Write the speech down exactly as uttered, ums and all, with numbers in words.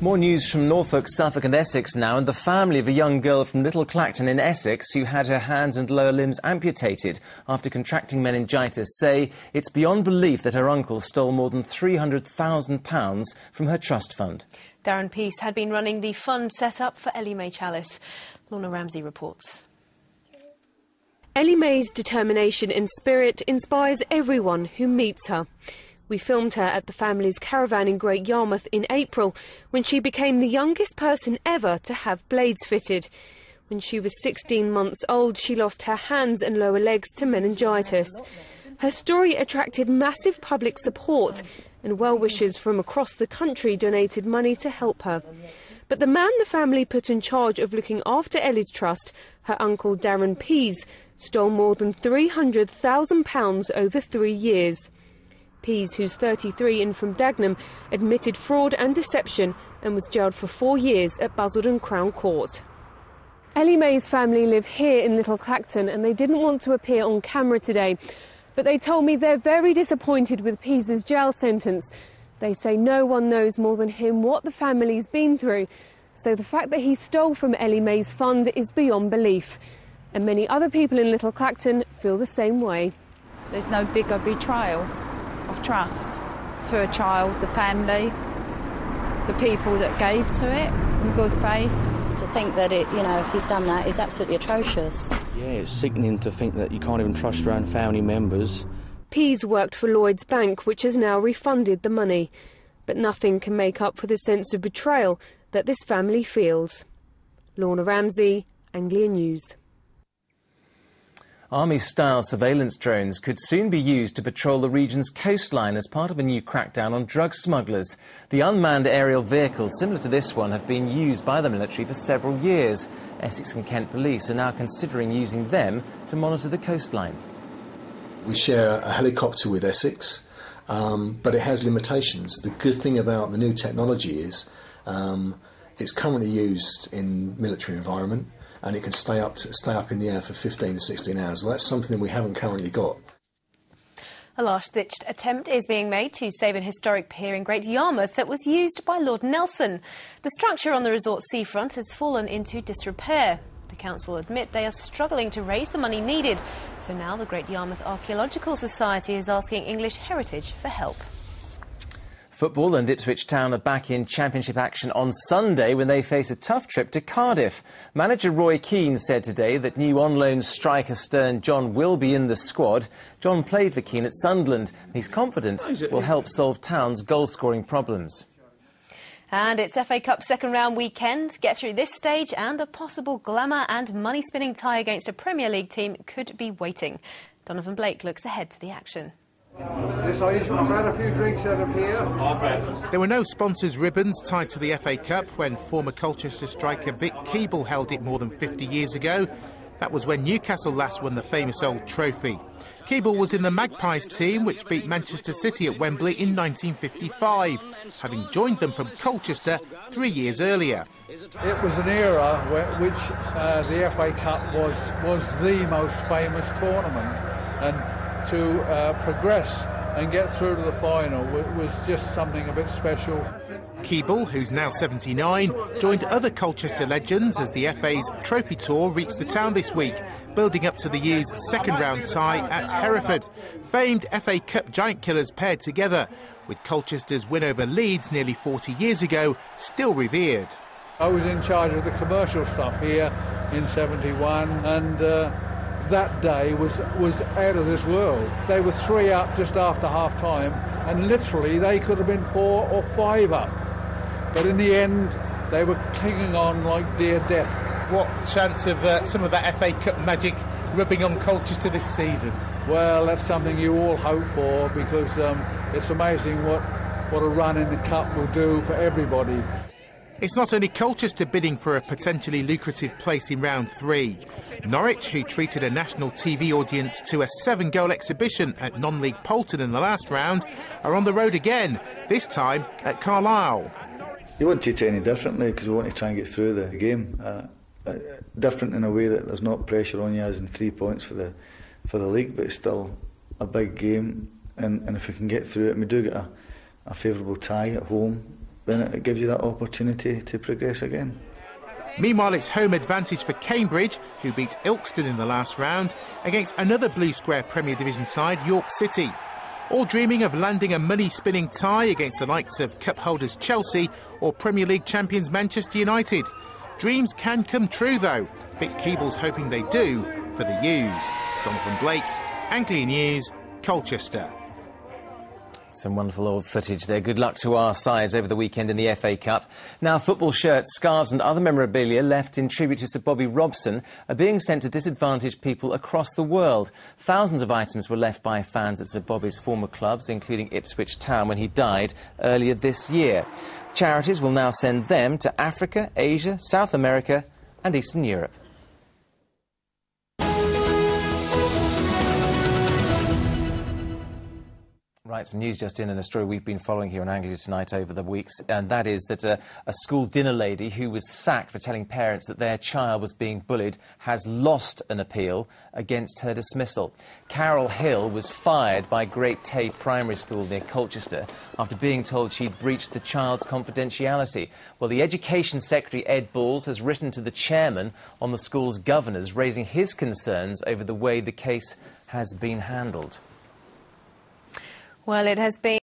More news from Norfolk, Suffolk and Essex now, and the family of a young girl from Little Clacton in Essex who had her hands and lower limbs amputated after contracting meningitis say it's beyond belief that her uncle stole more than three hundred thousand pounds from her trust fund. Darren Pease had been running the fund set up for Ellie Mae Chalice. Lorna Ramsay reports. Ellie Mae's determination and spirit inspires everyone who meets her. We filmed her at the family's caravan in Great Yarmouth in April, when she became the youngest person ever to have blades fitted. When she was sixteen months old, she lost her hands and lower legs to meningitis. Her story attracted massive public support, and well-wishers from across the country donated money to help her. But the man the family put in charge of looking after Ellie's trust, her uncle Darren Pease, stole more than three hundred thousand pounds over three years. Pease, who's thirty-three and from Dagenham, admitted fraud and deception and was jailed for four years at Basildon Crown Court. Ellie Mae's family live here in Little Clacton and they didn't want to appear on camera today, but they told me they're very disappointed with Pease's jail sentence. They say no one knows more than him what the family's been through, so the fact that he stole from Ellie Mae's fund is beyond belief. And many other people in Little Clacton feel the same way. There's no bigger betrayal of trust to a child, the family, the people that gave to it in good faith. To think that it, you know, he's done that is absolutely atrocious. Yeah, it's sickening to think that you can't even trust your own family members. Pease worked for Lloyd's Bank, which has now refunded the money. But nothing can make up for the sense of betrayal that this family feels. Lorna Ramsay, Anglia News. Army-style surveillance drones could soon be used to patrol the region's coastline as part of a new crackdown on drug smugglers. The unmanned aerial vehicles, similar to this one, have been used by the military for several years. Essex and Kent Police are now considering using them to monitor the coastline. We share a helicopter with Essex, um, but it has limitations. The good thing about the new technology is um, it's currently used in military environment, and it can stay up, to, stay up in the air for fifteen to sixteen hours. Well, that's something that we haven't currently got. A last-ditched attempt is being made to save an historic pier in Great Yarmouth that was used by Lord Nelson. The structure on the resort's seafront has fallen into disrepair. The council admit they are struggling to raise the money needed, so now the Great Yarmouth Archaeological Society is asking English Heritage for help. Football and Ipswich Town are back in championship action on Sunday when they face a tough trip to Cardiff. Manager Roy Keane said today that new on-loan striker Stern John will be in the squad. John played for Keane at Sunderland and he's confident will help solve Town's goal-scoring problems. And it's F A Cup second round weekend. Get through this stage and a possible glamour and money-spinning tie against a Premier League team could be waiting. Donovan Blake looks ahead to the action. A few drinks out of here. There were no sponsors' ribbons tied to the F A Cup when former Colchester striker Vic Keeble held it more than fifty years ago. That was when Newcastle last won the famous old trophy. Keeble was in the Magpies team, which beat Manchester City at Wembley in nineteen fifty-five, having joined them from Colchester three years earlier. It was an era where, which uh, the F A Cup was, was the most famous tournament, and to uh, progress and get through to the final was just something a bit special. Keeble, who's now seventy-nine, joined other Colchester legends as the F A's trophy tour reached the town this week, building up to the year's second round tie at Hereford. Famed F A Cup giant killers paired together, with Colchester's win over Leeds nearly forty years ago still revered. I was in charge of the commercial stuff here in seventy-one and uh, that day was was out of this world. They were three up just after half time and literally they could have been four or five up, but in the end they were clinging on like dear death. What chance of uh, some of that F A Cup magic rubbing on Colchester this season? Well, that's something you all hope for, because um, it's amazing what what a run in the cup will do for everybody. It's not only Colchester bidding for a potentially lucrative place in round three. Norwich, who treated a national T V audience to a seven-goal exhibition at non-league Poulton in the last round, are on the road again, this time at Carlisle. You wouldn't treat it any differently because we want to try and get through the game. Uh, uh, different in a way that there's not pressure on you as in three points for the, for the league, but it's still a big game. And, and if we can get through it, and we do get a, a favourable tie at home, then it gives you that opportunity to progress again. Meanwhile, it's home advantage for Cambridge, who beat Ilkeston in the last round, against another Blue Square Premier Division side, York City. All dreaming of landing a money-spinning tie against the likes of cup holders Chelsea or Premier League champions Manchester United. Dreams can come true, though. Vic Keeble's hoping they do for the U's. Donovan Blake, Anglia News, Colchester. Some wonderful old footage there. Good luck to our sides over the weekend in the F A Cup. Now, football shirts, scarves and other memorabilia left in tribute to Sir Bobby Robson are being sent to disadvantaged people across the world. Thousands of items were left by fans at Sir Bobby's former clubs, including Ipswich Town when he died earlier this year. Charities will now send them to Africa, Asia, South America and Eastern Europe. Right, some news just in, and a story we've been following here on Anglia Tonight over the weeks, and that is that a, a school dinner lady who was sacked for telling parents that their child was being bullied has lost an appeal against her dismissal. Carol Hill was fired by Great Tay Primary School near Colchester after being told she'd breached the child's confidentiality. Well, the Education Secretary, Ed Balls, has written to the chairman on the school's governors, raising his concerns over the way the case has been handled. Well, it has been